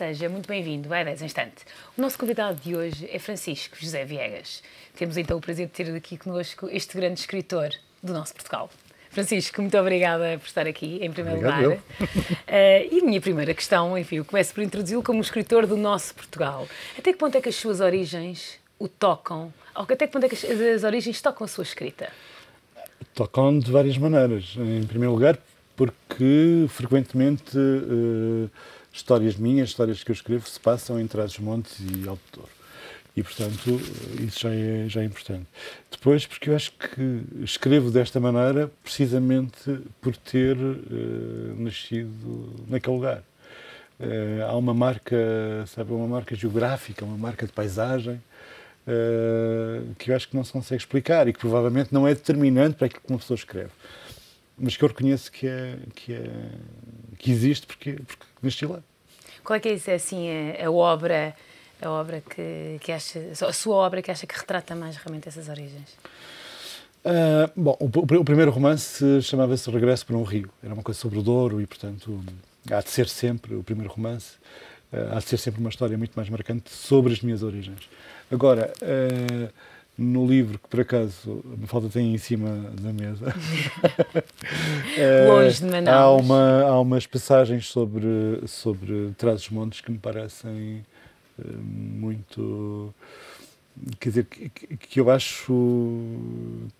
Seja muito bem-vindo a 10 Instante. O nosso convidado de hoje é Francisco José Viegas. Temos então o prazer de ter aqui connosco este grande escritor do nosso Portugal. Francisco, muito obrigada por estar aqui, em primeiro lugar. E a minha primeira questão, enfim, eu começo por introduzi-lo como escritor do nosso Portugal. Até que ponto é que as suas origens o tocam? Ou até que ponto é que as origens tocam a sua escrita? Tocam de várias maneiras. Em primeiro lugar, porque frequentemente histórias minhas, histórias que eu escrevo, se passam em Trás-os-Montes e Alto Douro. E, portanto, isso já é importante. Depois, porque eu acho que escrevo desta maneira precisamente por ter nascido naquele lugar. Há uma marca, sabe, uma marca geográfica, uma marca de paisagem, que eu acho que não se consegue explicar e que provavelmente não é determinante para aquilo que uma pessoa escreve. Mas que eu reconheço que existe porque nasci lá. Qual é que é, assim, a obra que acha, a sua obra que acha que retrata mais realmente essas origens? Bom, o primeiro romance chamava-se Regresso para um Rio. Era uma coisa sobre o Douro e, portanto, há de ser sempre o primeiro romance. Há de ser sempre uma história muito mais marcante sobre as minhas origens. Agora, no livro que, por acaso, me falta tem em cima da mesa. Longe de Manaus. Há umas passagens sobre Trás-os-Montes que me parecem muito... Quer dizer, que eu acho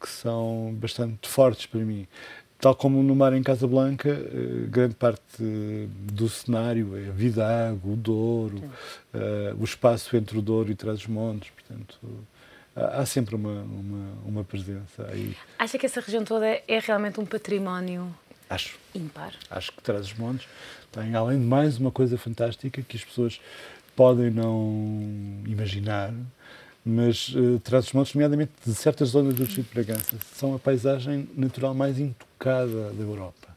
que são bastante fortes para mim. Tal como no mar em Casablanca, grande parte do cenário é a Vidago, o Douro, o espaço entre o Douro e Trás-os-Montes, portanto... Há sempre uma presença aí. Acha que essa região toda é realmente um património ímpar? Acho que Trás-os-Montes tem, além de mais, uma coisa fantástica que as pessoas podem não imaginar, mas Trás-os-Montes, nomeadamente de certas zonas do distrito de Bragança, são a paisagem natural mais intocada da Europa.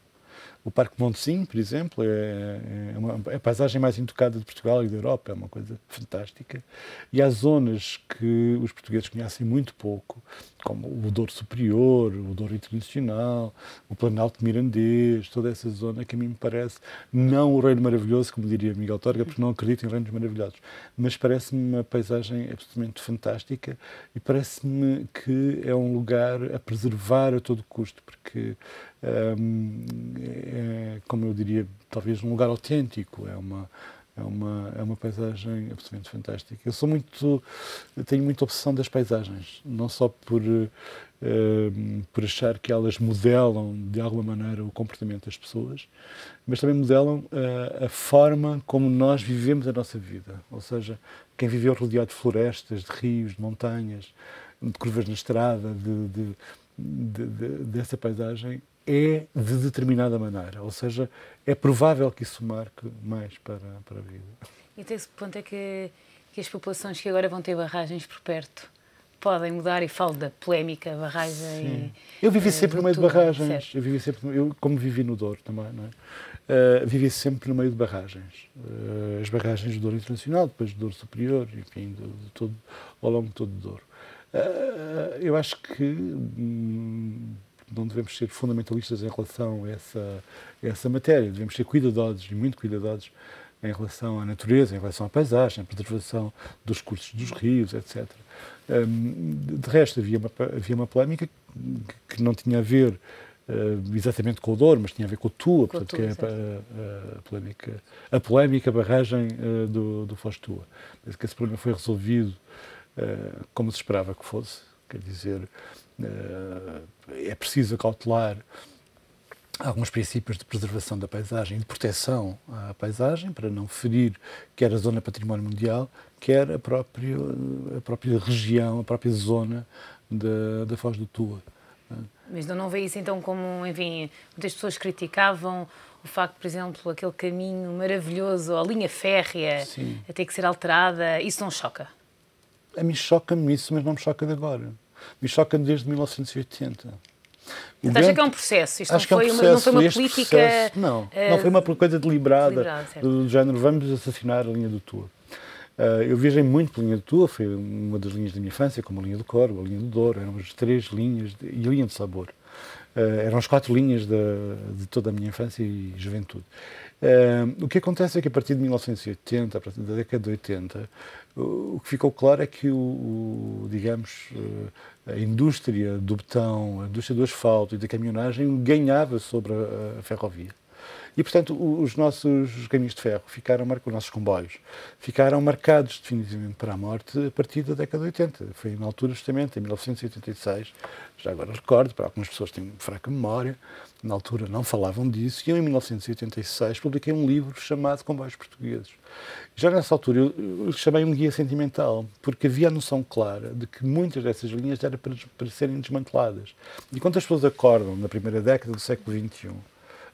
O Parque Montesinho, por exemplo, é a paisagem mais intocada de Portugal e da Europa, é uma coisa fantástica. E há zonas que os portugueses conhecem muito pouco, como o Douro Superior, o Douro Internacional, o Planalto Mirandês, toda essa zona que a mim me parece, não o Reino Maravilhoso, como diria Miguel Torga, porque não acredito em reinos maravilhosos, mas parece-me uma paisagem absolutamente fantástica e parece-me que é um lugar a preservar a todo custo, porque... é, como eu diria, talvez um lugar autêntico, é uma paisagem absolutamente fantástica. Eu tenho muita obsessão das paisagens, não só por achar que elas modelam de alguma maneira o comportamento das pessoas, mas também modelam a forma como nós vivemos a nossa vida, ou seja, quem viveu rodeado de florestas, de rios, de montanhas, de curvas na estrada, dessa paisagem, é de determinada maneira, ou seja, é provável que isso marque mais para a vida. E até esse ponto é que as populações que agora vão ter barragens por perto podem mudar, e falo da polémica barragem... Sim. Eu vivi sempre no meio de barragens, como vivi no Douro também, não é? Vivi sempre no meio de barragens, as barragens do Douro Internacional, depois do Douro Superior, enfim, ao longo de todo o Douro. Eu acho que... não devemos ser fundamentalistas em relação a essa matéria. Devemos ser cuidadosos, e muito cuidadosos, em relação à natureza, em relação à paisagem, à preservação dos cursos dos rios, etc. De resto, havia uma polémica que não tinha a ver exatamente com o Douro, mas tinha a ver com o Tua, portanto, que é a polémica barragem do Foz Tua. Mas que esse problema foi resolvido como se esperava que fosse, quer dizer... É preciso acautelar alguns princípios de preservação da paisagem, de proteção à paisagem, para não ferir quer a zona património mundial, quer a própria região, a própria zona da Foz do Tua. Mas não vê isso então como, enfim, muitas pessoas criticavam o facto, por exemplo, aquele caminho maravilhoso, a linha férrea, Sim. a ter que ser alterada, isso não choca? A mim choca-me isso, mas não me choca de agora. Me choca desde 1980. Então, acha que é um processo? Isto não foi uma política... Processo, não foi uma coisa deliberada, do género, vamos assassinar a linha do Tua. Eu viajei muito pela linha do Tua, foi uma das linhas da minha infância, como a linha do Corvo, a linha do Douro, eram as 3 linhas, e a linha de Sabor. Eram as 4 linhas de toda a minha infância e juventude. O que acontece é que a partir de 1980, a partir da década de 80, o que ficou claro é que, digamos, a indústria do betão, a indústria do asfalto e da caminhonagem ganhava sobre a ferrovia. E, portanto, os nossos caminhos de ferro ficaram marcados, os nossos comboios, ficaram marcados definitivamente para a morte a partir da década de 80. Foi na altura, justamente, em 1986, já agora recordo, para algumas pessoas têm fraca memória, na altura não falavam disso, e eu, em 1986, publiquei um livro chamado Comboios Portugueses. Já nessa altura, eu chamei um guia sentimental, porque havia a noção clara de que muitas dessas linhas eram para serem desmanteladas. E quando as pessoas acordam, na primeira década do século XXI,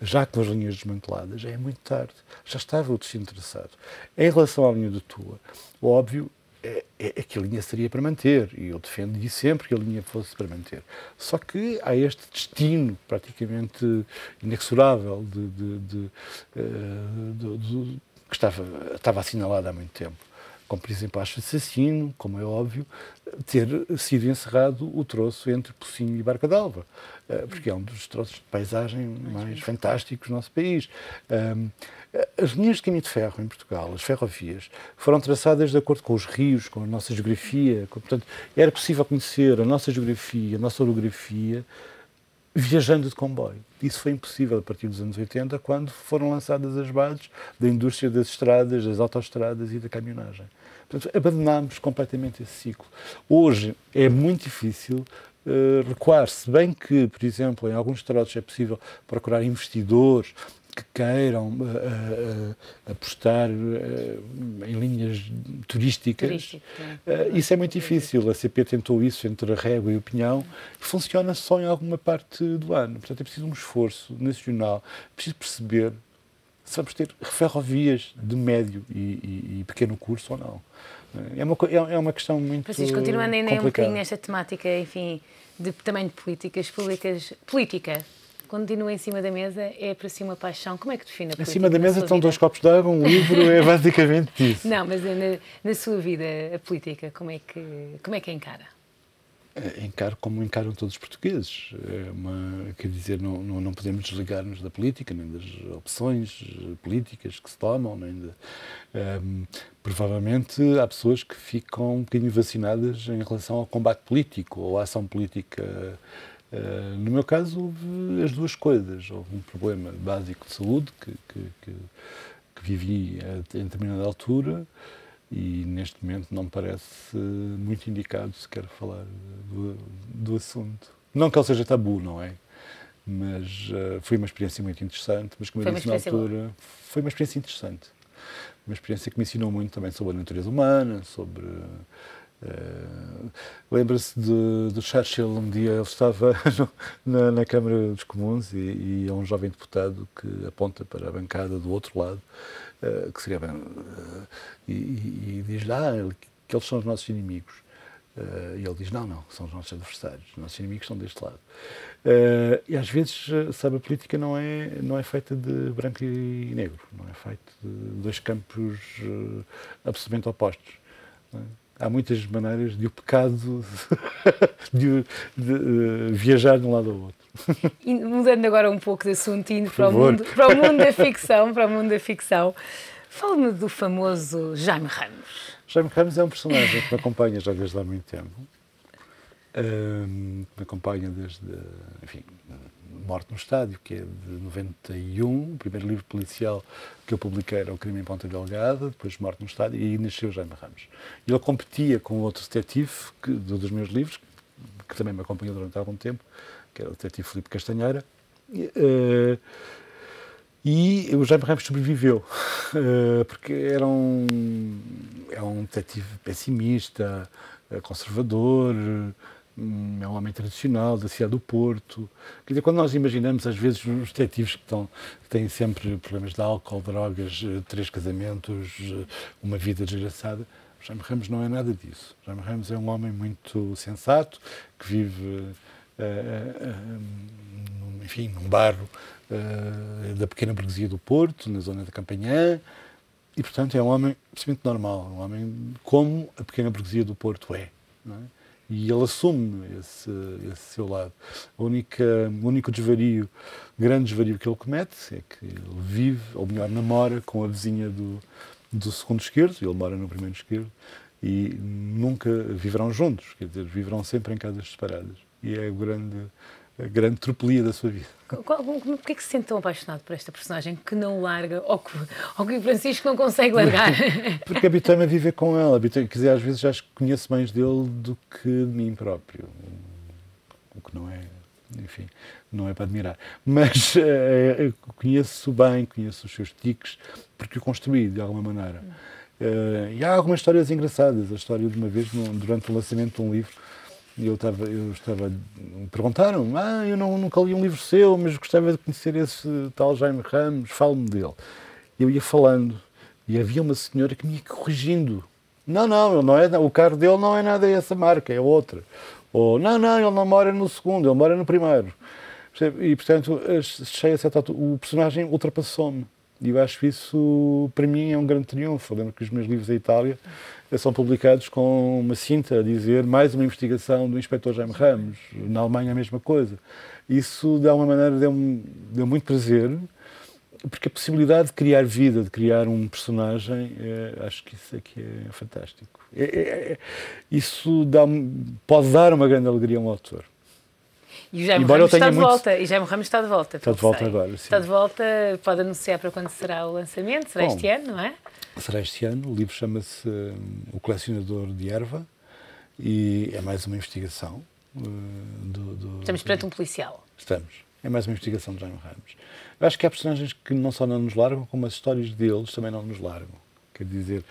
já com as linhas desmanteladas, já é muito tarde, já estava o destino traçado. Em relação à linha do Tua, o óbvio é que a linha seria para manter, e eu defendi sempre que a linha fosse para manter. Só que há este destino praticamente inexorável que estava assinalado há muito tempo. Como, por exemplo, acho assassino, como é óbvio, ter sido encerrado o troço entre Pocinho e Barca d'Alva, porque é um dos troços de paisagem mais fantásticos do nosso país. As linhas de caminho de ferro em Portugal, as ferrovias, foram traçadas de acordo com os rios, com a nossa geografia. Portanto, era possível conhecer a nossa geografia, a nossa orografia, viajando de comboio. Isso foi impossível a partir dos anos 80, quando foram lançadas as bases da indústria das estradas, das autoestradas e da caminhonagem. Portanto, abandonámos completamente esse ciclo. Hoje é muito difícil recuar-se, bem que, por exemplo, em alguns troços é possível procurar investidores que queiram apostar em linhas turísticas. Isso é muito difícil. A CP tentou isso entre a Régua e o Pinhão. Funciona só em alguma parte do ano. Portanto, é preciso um esforço nacional. É preciso perceber se vamos ter ferrovias de médio e pequeno curso ou não. É uma questão muito complicada. Francisco, continuando ainda um bocadinho nesta temática, enfim, também de políticas públicas. Política. Continua em cima da mesa, é para si uma paixão. Como é que define a política? Em cima da mesa estão dois copos de água, um livro, é basicamente isso. Não, mas na sua vida, a política, como é que a encara? Encaro como encaram todos os portugueses. Quer dizer, não podemos desligar-nos da política, nem das opções políticas que se tomam, nem de, provavelmente há pessoas que ficam um bocadinho vacinadas em relação ao combate político ou à ação política. No meu caso, houve as duas coisas. Houve um problema básico de saúde que vivi em determinada altura e, neste momento, não me parece muito indicado sequer falar do assunto. Não que ele seja tabu, não é? Mas foi uma experiência muito interessante. Mas, como eu disse na altura, foi uma experiência interessante. Uma experiência que me ensinou muito também sobre a natureza humana, sobre... Lembra-se do Churchill, um dia ele estava na Câmara dos Comuns e é um jovem deputado que aponta para a bancada do outro lado, que seria e diz lá que eles são os nossos inimigos. E ele diz, não, são os nossos adversários, os nossos inimigos são deste lado. E às vezes, sabe, a política não é feita de branco e negro, não é feita de dois campos absolutamente opostos. Não é? Há muitas maneiras de o pecado de viajar de um lado ao outro. E mudando agora um pouco de assunto, indo para o mundo da ficção, fala-me do famoso Jaime Ramos. Jaime Ramos é um personagem que me acompanha já desde há muito tempo. Me acompanha desde, enfim, Morte no Estádio, que é de 91. O primeiro livro policial que eu publiquei era O Crime em Ponta Delgada, depois Morte no Estádio, e aí nasceu Jaime Ramos. Ele competia com outro detetive dos meus livros, que também me acompanhou durante algum tempo, que era o detetive Filipe Castanheira. E o Jaime Ramos sobreviveu, porque é um detetive pessimista, conservador, é um homem tradicional da cidade do Porto. Quer dizer, quando nós imaginamos, às vezes, os detetives que têm sempre problemas de álcool, drogas, 3 casamentos, uma vida desgraçada, Jaime Ramos não é nada disso. Jaime Ramos é um homem muito sensato, que vive, enfim, num bairro da pequena burguesia do Porto, na zona da Campanhã. E, portanto, é um homem absolutamente normal, um homem como a pequena burguesia do Porto é, não é? e ele assume esse seu lado. O único desvario, grande desvario que ele comete é que ele vive, ou melhor, namora com a vizinha do segundo esquerdo, ele mora no primeiro esquerdo, e nunca viverão juntos, quer dizer, viverão sempre em casas separadas. E é a grande tropelia da sua vida. Porquê é que se sente tão apaixonado por esta personagem que não larga, ou que o Francisco não consegue largar? Porque habitei-me a viver com ela. Quer dizer, às vezes já conheço mais dele do que de mim próprio. O que não é, enfim, não é para admirar. Mas conheço bem, conheço os seus tiques, porque o construí de alguma maneira. E há algumas histórias engraçadas. A história de uma vez, durante o lançamento de um livro, eu estava perguntaram-me, eu nunca li um livro seu, mas gostava de conhecer esse tal Jaime Ramos, fale-me dele. Eu ia falando e havia uma senhora que me ia corrigindo. Não, o carro dele não é nada essa marca, é outra. Ou, não, ele não mora no segundo, ele mora no primeiro. E, portanto, o personagem ultrapassou-me. E eu acho isso, para mim, é um grande triunfo. Eu lembro que os meus livros da Itália são publicados com uma cinta a dizer mais uma investigação do inspetor Jaime Ramos. Na Alemanha a mesma coisa. Isso, de alguma maneira, deu muito prazer, porque a possibilidade de criar vida, de criar um personagem, acho que isso aqui é fantástico. Isso pode dar uma grande alegria a um autor. E o Jaime Ramos está de volta. E Jaime Ramos está de volta. Está de volta agora, sim. Está de volta, pode anunciar para quando será o lançamento. Será este ano, não é? Será este ano. O livro chama-se O Coleccionador de Erva e é mais uma investigação. Estamos perante um policial. Estamos. É mais uma investigação de Jaime Ramos. Eu acho que há personagens que não só não nos largam, como as histórias deles também não nos largam. Quer dizer,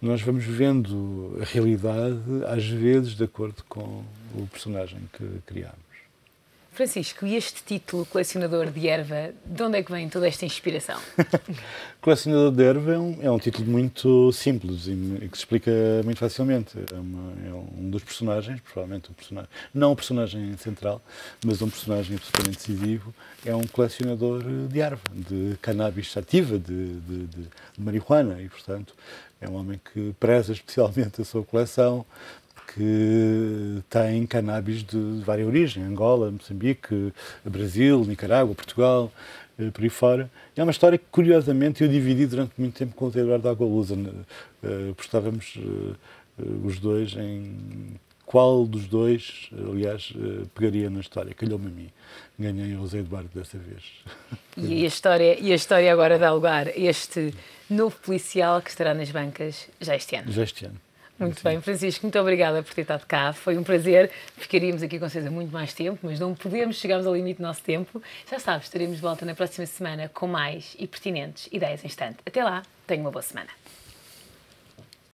nós vamos vendo a realidade, às vezes, de acordo com o personagem que criamos. Francisco, e este título, Colecionador de Erva, de onde é que vem toda esta inspiração? Colecionador de Erva é um título muito simples e que se explica muito facilmente. É um dos personagens, provavelmente um personagem, não um personagem central, mas um personagem absolutamente decisivo, é um colecionador de erva, de cannabis sativa, de marihuana, e, portanto, é um homem que preza especialmente a sua coleção, que tem cannabis de várias origens, Angola, Moçambique, Brasil, Nicarágua, Portugal, por aí fora. É uma história que, curiosamente, eu dividi durante muito tempo com o José Eduardo Agualusa. Postávamos os dois em qual dos dois, aliás, pegaria na história. Calhou-me a mim. Ganhei o José Eduardo dessa vez. E a história agora dá lugar a este novo policial que estará nas bancas já este ano. Já este ano. Muito bem, Francisco, muito obrigada por ter estado cá. Foi um prazer. Ficaríamos aqui com certeza muito mais tempo, mas não podemos, chegarmos ao limite do nosso tempo. Já sabes, estaremos de volta na próxima semana com mais e pertinentes ideias em instante. Até lá, tenha uma boa semana.